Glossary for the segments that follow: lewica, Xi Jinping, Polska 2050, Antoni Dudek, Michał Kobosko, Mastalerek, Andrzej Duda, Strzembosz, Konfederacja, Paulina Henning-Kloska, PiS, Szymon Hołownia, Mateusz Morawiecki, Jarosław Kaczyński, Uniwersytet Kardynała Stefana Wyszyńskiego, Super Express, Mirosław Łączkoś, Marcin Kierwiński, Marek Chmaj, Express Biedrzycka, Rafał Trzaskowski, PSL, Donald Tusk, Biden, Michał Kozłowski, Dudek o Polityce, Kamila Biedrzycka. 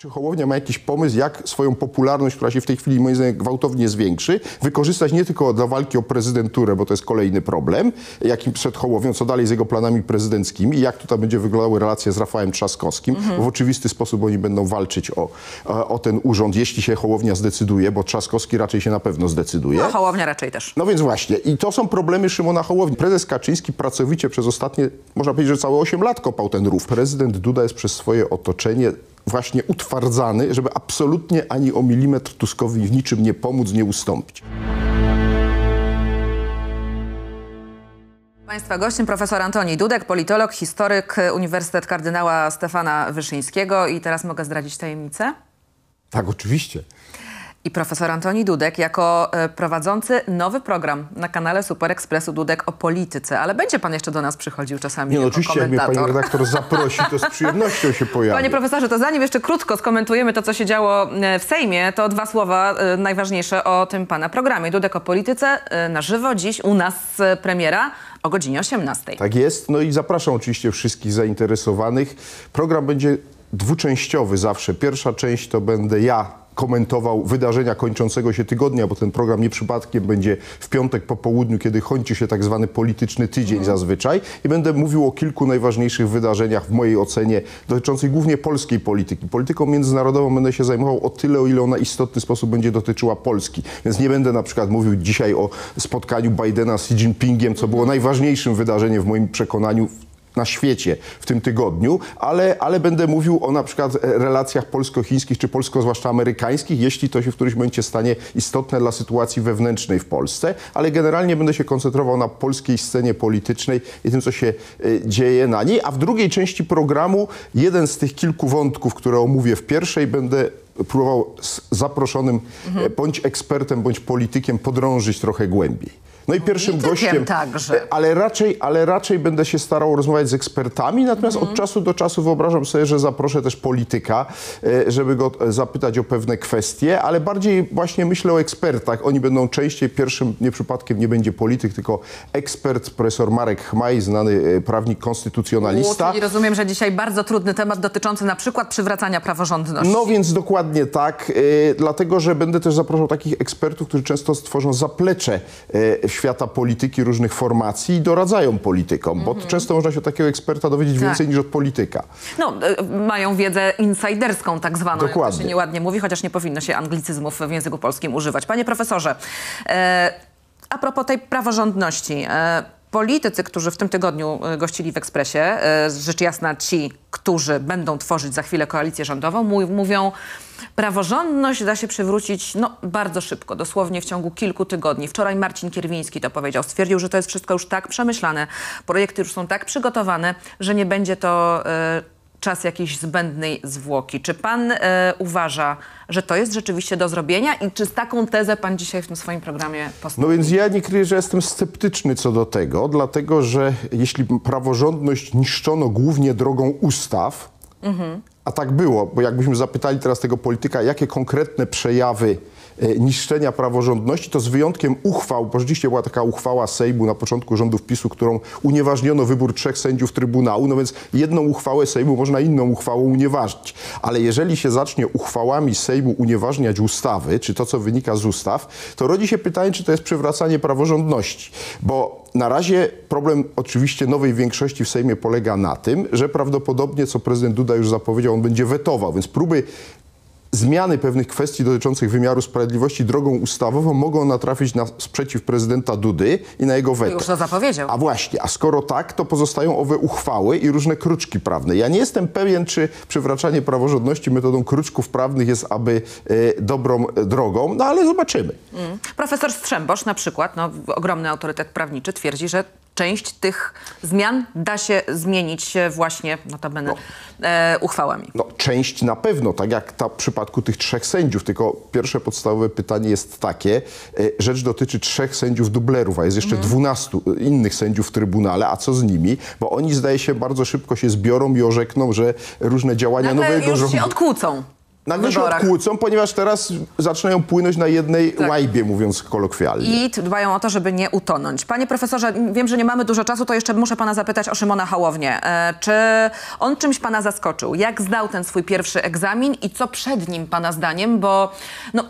Czy Hołownia ma jakiś pomysł, jak swoją popularność, która się w tej chwili moim zdaniem gwałtownie zwiększy, wykorzystać nie tylko do walki o prezydenturę, bo to jest kolejny problem, jakim przed Hołownią, co dalej z jego planami prezydenckimi i jak tutaj będzie wyglądały relacje z Rafałem Trzaskowskim, bo w oczywisty sposób oni będą walczyć o ten urząd, jeśli się Hołownia zdecyduje, bo Trzaskowski raczej się na pewno zdecyduje. No, Hołownia raczej też. No więc właśnie. I to są problemy Szymona Hołowni. Prezes Kaczyński pracowicie przez ostatnie, można powiedzieć, że całe 8 lat kopał ten rów. Prezydent Duda jest przez swoje otoczenie właśnie utwardzany, żeby absolutnie ani o milimetr Tuskowi w niczym nie pomóc, nie ustąpić. Państwa gościem profesor Antoni Dudek, politolog, historyk, Uniwersytet Kardynała Stefana Wyszyńskiego. I teraz mogę zdradzić tajemnicę? Tak, oczywiście. I profesor Antoni Dudek jako prowadzący nowy program na kanale Super Expressu Dudek o Polityce. Ale będzie pan jeszcze do nas przychodził czasami jako oczywiście, jak mnie pani redaktor zaprosi, to z przyjemnością się pojawi. Panie profesorze, to zanim jeszcze krótko skomentujemy to, co się działo w Sejmie, to dwa słowa najważniejsze o tym pana programie. Dudek o Polityce na żywo dziś u nas premiera o godzinie 18. Tak jest. No i zapraszam oczywiście wszystkich zainteresowanych. Program będzie dwuczęściowy zawsze. Pierwsza część to będę ja komentował wydarzenia kończącego się tygodnia, bo ten program nie przypadkiem będzie w piątek po południu, kiedy kończy się tak zwany polityczny tydzień zazwyczaj i będę mówił o kilku najważniejszych wydarzeniach w mojej ocenie dotyczących głównie polskiej polityki. Polityką międzynarodową będę się zajmował o tyle, o ile ona istotny sposób będzie dotyczyła Polski. Więc nie będę na przykład mówił dzisiaj o spotkaniu Bidena z Xi Jinpingiem, co było najważniejszym wydarzeniem w moim przekonaniu na świecie w tym tygodniu, ale będę mówił o na przykład relacjach polsko-chińskich czy polsko-amerykańskich, jeśli to się w którymś momencie stanie istotne dla sytuacji wewnętrznej w Polsce, ale generalnie będę się koncentrował na polskiej scenie politycznej i tym, co się dzieje na niej, a w drugiej części programu jeden z tych kilku wątków, które omówię w pierwszej, będę próbował z zaproszonym bądź ekspertem, bądź politykiem podrążyć trochę głębiej. No i pierwszym gościem, także. Ale raczej będę się starał rozmawiać z ekspertami, natomiast od czasu do czasu wyobrażam sobie, że zaproszę też polityka, żeby go zapytać o pewne kwestie, ale bardziej właśnie myślę o ekspertach. Oni będą częściej, pierwszym nie przypadkiem nie będzie polityk, tylko ekspert, profesor Marek Chmaj, znany prawnik konstytucjonalista. Czyli rozumiem, że dzisiaj bardzo trudny temat dotyczący na przykład przywracania praworządności. No więc dokładnie tak, dlatego, że będę też zapraszał takich ekspertów, którzy często stworzą zaplecze świata polityki różnych formacji i doradzają politykom, bo często można się od takiego eksperta dowiedzieć więcej niż od polityka. No, mają wiedzę insajderską tak zwaną, dokładnie. Jak to się nieładnie mówi, chociaż nie powinno się anglicyzmów w języku polskim używać. Panie profesorze, a propos tej praworządności, politycy, którzy w tym tygodniu gościli w Ekspresie, rzecz jasna ci, którzy będą tworzyć za chwilę koalicję rządową, mówią, praworządność da się przywrócić bardzo szybko, dosłownie w ciągu kilku tygodni. Wczoraj Marcin Kierwiński to powiedział. Stwierdził, że to jest wszystko już tak przemyślane, projekty już są tak przygotowane, że nie będzie to czas jakiejś zbędnej zwłoki. Czy pan uważa, że to jest rzeczywiście do zrobienia i czy z taką tezę pan dzisiaj w tym swoim programie postawił? No więc ja nie kryję, że jestem sceptyczny co do tego, dlatego że jeśli praworządność niszczono głównie drogą ustaw, a tak było, bo jakbyśmy zapytali teraz tego polityka, jakie konkretne przejawy niszczenia praworządności, to z wyjątkiem uchwał, bo rzeczywiście była taka uchwała Sejmu na początku rządów PiS-u, którą unieważniono wybór 3 sędziów Trybunału, no więc jedną uchwałę Sejmu można inną uchwałą unieważnić. Ale jeżeli się zacznie uchwałami Sejmu unieważniać ustawy, czy to, co wynika z ustaw, to rodzi się pytanie, czy to jest przywracanie praworządności, bo na razie problem oczywiście nowej większości w Sejmie polega na tym, że prawdopodobnie, co prezydent Duda już zapowiedział, on będzie wetował, więc próby zmiany pewnych kwestii dotyczących wymiaru sprawiedliwości drogą ustawową mogą natrafić na sprzeciw prezydenta Dudy i na jego weto. Już to zapowiedział. A właśnie, a skoro tak, to pozostają owe uchwały i różne kruczki prawne. Ja nie jestem pewien, czy przywracanie praworządności metodą kruczków prawnych jest aby dobrą drogą, no ale zobaczymy. Profesor Strzembosz na przykład, ogromny autorytet prawniczy, twierdzi, że część tych zmian da się zmienić właśnie notabene uchwałami. No część na pewno, tak jak ta w przypadku tych 3 sędziów, tylko pierwsze podstawowe pytanie jest takie, rzecz dotyczy 3 sędziów dublerów, a jest jeszcze 12 innych sędziów w Trybunale, a co z nimi? Bo oni zdaje się bardzo szybko się zbiorą i orzekną, że różne działania nowego rządu... Już się odkłócą. nagle się odkłócą, ponieważ teraz zaczynają płynąć na jednej łajbie, mówiąc kolokwialnie. I dbają o to, żeby nie utonąć. Panie profesorze, wiem, że nie mamy dużo czasu, to jeszcze muszę pana zapytać o Szymona Hołownię. Czy on czymś pana zaskoczył? Jak zdał ten swój pierwszy egzamin i co przed nim pana zdaniem? Bo no,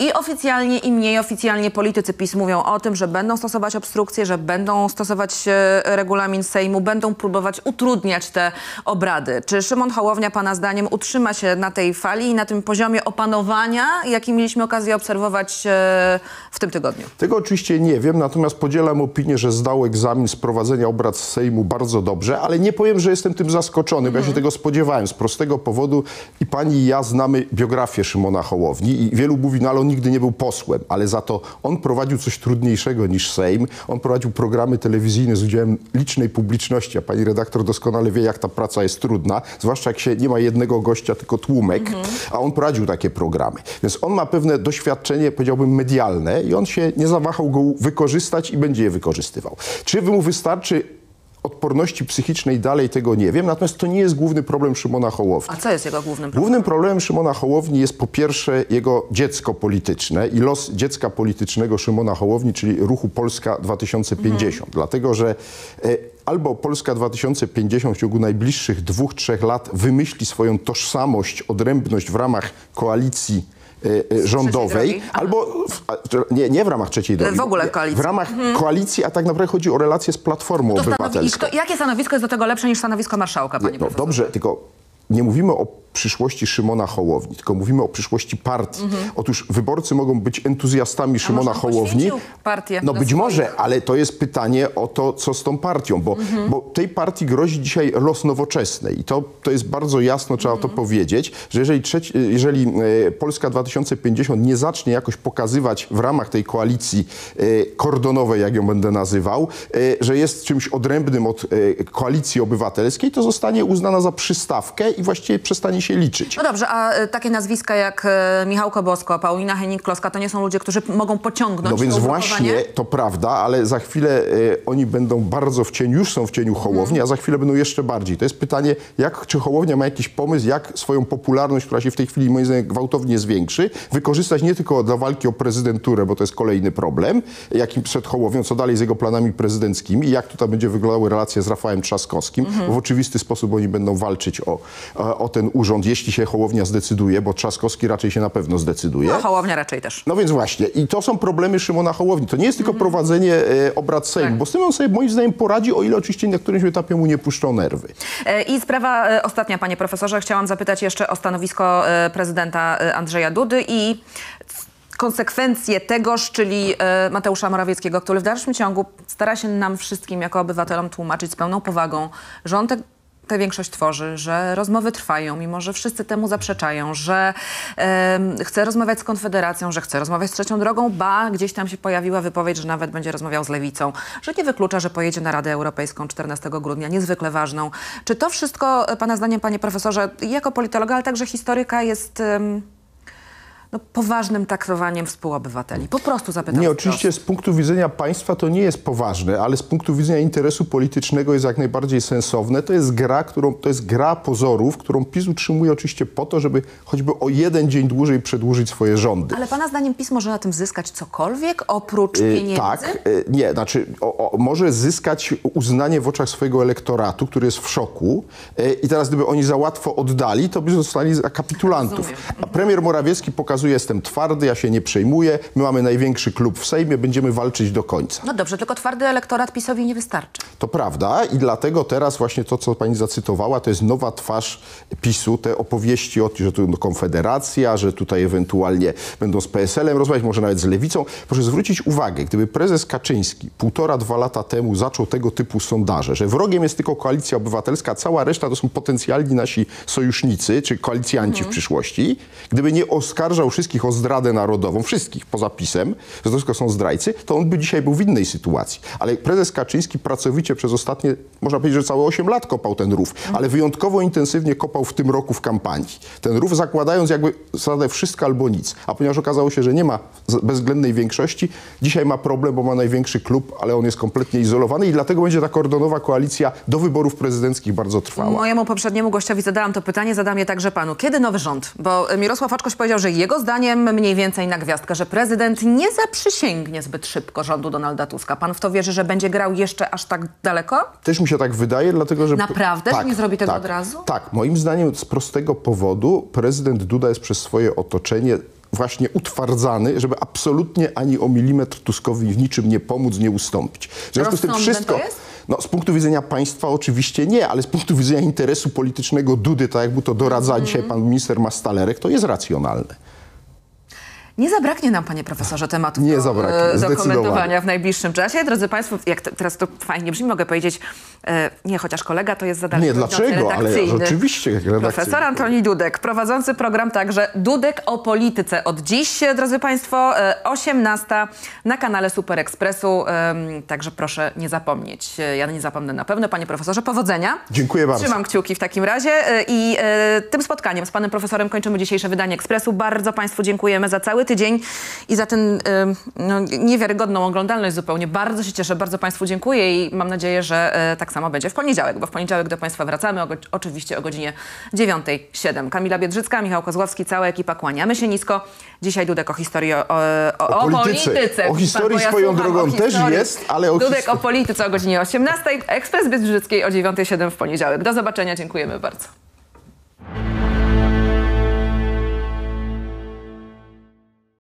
i oficjalnie, i mniej oficjalnie politycy PiS mówią o tym, że będą stosować obstrukcję, że będą stosować regulamin Sejmu, będą próbować utrudniać te obrady. Czy Szymon Hołownia pana zdaniem utrzyma się na tej fali i na tym poziomie opanowania, jaki mieliśmy okazję obserwować w tym tygodniu? Tego oczywiście nie wiem, natomiast podzielam opinię, że zdał egzamin z prowadzenia obrad Sejmu bardzo dobrze, ale nie powiem, że jestem tym zaskoczony, bo ja się tego spodziewałem z prostego powodu i pani i ja znamy biografię Szymona Hołowni i wielu mówi, no ale on nigdy nie był posłem, ale za to on prowadził coś trudniejszego niż Sejm. On prowadził programy telewizyjne z udziałem licznej publiczności, a pani redaktor doskonale wie, jak ta praca jest trudna, zwłaszcza jak się nie ma jednego gościa, tylko tłumek, a on prowadził takie programy. Więc on ma pewne doświadczenie, powiedziałbym, medialne i on się nie zawahał go wykorzystać i będzie je wykorzystywał. Czy mu wystarczy odporności psychicznej, dalej tego nie wiem, natomiast to nie jest główny problem Szymona Hołowni. A co jest jego głównym problemem? Głównym problemem Szymona Hołowni jest po pierwsze jego dziecko polityczne i los dziecka politycznego Szymona Hołowni, czyli ruchu Polska 2050. Dlatego, że albo Polska 2050 w ciągu najbliższych 2–3 lat wymyśli swoją tożsamość, odrębność w ramach koalicji rządowej, albo nie w ramach trzeciej drogi, w ogóle koalicji. W ramach koalicji, a tak naprawdę chodzi o relacje z Platformą Obywatelską. Jakie stanowisko jest do tego lepsze niż stanowisko marszałka, panie profesorze? No dobrze, tylko nie mówimy o przyszłości Szymona Hołowni, tylko mówimy o przyszłości partii. Otóż wyborcy mogą być entuzjastami Szymona Hołowni. No być może, ale to jest pytanie o to, co z tą partią, bo tej partii grozi dzisiaj los Nowoczesnej. I to jest bardzo jasno, trzeba to powiedzieć, że jeżeli Polska 2050 nie zacznie jakoś pokazywać w ramach tej koalicji kordonowej, jak ją będę nazywał, że jest czymś odrębnym od koalicji obywatelskiej, to zostanie uznana za przystawkę i właściwie przestanie się liczyć. No dobrze, a takie nazwiska jak Michał Kobosko, Paulina Henning-Kloska to nie są ludzie, którzy mogą pociągnąć. No więc właśnie, to prawda, ale za chwilę oni będą bardzo w cieniu, już są w cieniu Hołowni, a za chwilę będą jeszcze bardziej. To jest pytanie, czy Hołownia ma jakiś pomysł, jak swoją popularność, która się w tej chwili moim zdaniem gwałtownie zwiększy, wykorzystać nie tylko do walki o prezydenturę, bo to jest kolejny problem, jakim przed Hołownią, co dalej z jego planami prezydenckimi i jak tutaj będzie wyglądały relacje z Rafałem Trzaskowskim, bo w oczywisty sposób oni będą walczyć o ten urząd, jeśli się Hołownia zdecyduje, bo Trzaskowski raczej się na pewno zdecyduje. No, Hołownia raczej też. No więc właśnie. I to są problemy Szymona Hołowni. To nie jest tylko prowadzenie obrad Sejmu, bo z tym on sobie moim zdaniem poradzi, o ile oczywiście na którymś etapie mu nie puszczą nerwy. I sprawa ostatnia, panie profesorze. Chciałam zapytać jeszcze o stanowisko prezydenta Andrzeja Dudy i konsekwencje tegoż, czyli Mateusza Morawieckiego, który w dalszym ciągu stara się nam wszystkim jako obywatelom tłumaczyć z pełną powagą, że on tę większość tworzy, że rozmowy trwają, mimo że wszyscy temu zaprzeczają, że chce rozmawiać z Konfederacją, że chce rozmawiać z Trzecią Drogą, ba, gdzieś tam się pojawiła wypowiedź, że nawet będzie rozmawiał z Lewicą, że nie wyklucza, że pojedzie na Radę Europejską 14 grudnia, niezwykle ważną. Czy to wszystko, pana zdaniem, panie profesorze, jako politologa, ale także historyka jest poważnym traktowaniem współobywateli? Po prostu zapytam. Nie, oczywiście z punktu widzenia państwa to nie jest poważne, ale z punktu widzenia interesu politycznego jest jak najbardziej sensowne. To jest gra pozorów, którą PiS utrzymuje oczywiście po to, żeby choćby o jeden dzień dłużej przedłużyć swoje rządy. Ale pana zdaniem PiS może na tym zyskać cokolwiek oprócz pieniędzy? Może zyskać uznanie w oczach swojego elektoratu, który jest w szoku i teraz gdyby oni za łatwo oddali, to by zostali za kapitulantów. A premier Morawiecki pokazuje: jestem twardy, ja się nie przejmuję, my mamy największy klub w Sejmie, będziemy walczyć do końca. No dobrze, tylko twardy elektorat PiS-owi nie wystarczy. To prawda i dlatego teraz właśnie to, co pani zacytowała, to jest nowa twarz PiS-u, te opowieści o tym, że tu Konfederacja, że tutaj ewentualnie będą z PSL-em rozmawiać, może nawet z Lewicą. Proszę zwrócić uwagę, gdyby prezes Kaczyński 1,5–2 lata temu zaczął tego typu sondaże, że wrogiem jest tylko Koalicja Obywatelska, cała reszta to są potencjalni nasi sojusznicy, czy koalicjanci w przyszłości, gdyby nie oskarżał wszystkich o zdradę narodową, wszystkich poza PiS-em, że to wszystko są zdrajcy, to on by dzisiaj był w innej sytuacji. Ale prezes Kaczyński pracowicie przez ostatnie, można powiedzieć, że całe 8 lat kopał ten rów, ale wyjątkowo intensywnie kopał w tym roku w kampanii. Ten rów zakładając jakby zasadę wszystko albo nic. A ponieważ okazało się, że nie ma bezwzględnej większości, dzisiaj ma problem, bo ma największy klub, ale on jest kompletnie izolowany i dlatego będzie ta kordonowa koalicja do wyborów prezydenckich bardzo trwała. Mojemu poprzedniemu gościowi zadałam to pytanie, zadam je także panu. Kiedy nowy rząd? Bo Mirosław Łączkoś powiedział, że jego zdaniem mniej więcej na gwiazdkę, że prezydent nie zaprzysięgnie zbyt szybko rządu Donalda Tuska. Pan w to wierzy, że będzie grał jeszcze aż tak daleko? Też mi się tak wydaje, dlatego że... Naprawdę? Tak, że nie zrobi tego od razu? Tak, moim zdaniem z prostego powodu prezydent Duda jest przez swoje otoczenie właśnie utwardzany, żeby absolutnie ani o milimetr Tuskowi w niczym nie pomóc, nie ustąpić. W związku z tym wszystko... No, z punktu widzenia państwa oczywiście nie, ale z punktu widzenia interesu politycznego Dudy, tak jak mu to doradza dzisiaj pan minister Mastalerek, to jest racjonalne. Nie zabraknie nam, panie profesorze, tematów do komentowania w najbliższym czasie. Drodzy państwo, jak teraz to fajnie brzmi, mogę powiedzieć, nie, chociaż kolega to jest zadanie. Nie, dlaczego, ale rzeczywiście. Profesor Antoni Dudek, prowadzący program także Dudek o polityce. Od dziś, drodzy państwo, 18 na kanale Super Expressu. Także proszę nie zapomnieć. Ja nie zapomnę na pewno. Panie profesorze, powodzenia. Dziękuję bardzo. Trzymam kciuki w takim razie. I tym spotkaniem z panem profesorem kończymy dzisiejsze wydanie Expressu. Bardzo państwu dziękujemy za cały tydzień i za tę niewiarygodną oglądalność zupełnie. Bardzo się cieszę, bardzo państwu dziękuję i mam nadzieję, że tak samo będzie w poniedziałek, bo w poniedziałek do państwa wracamy oczywiście o godzinie 9:07. Kamila Biedrzycka, Michał Kozłowski, cała ekipa, kłaniamy się nisko. Dzisiaj Dudek o historii, o polityce. O historii swoją drogą też jest, ale o Dudek o polityce o godzinie 18:00, Express Biedrzyckiej o 9:07 w poniedziałek. Do zobaczenia, dziękujemy bardzo.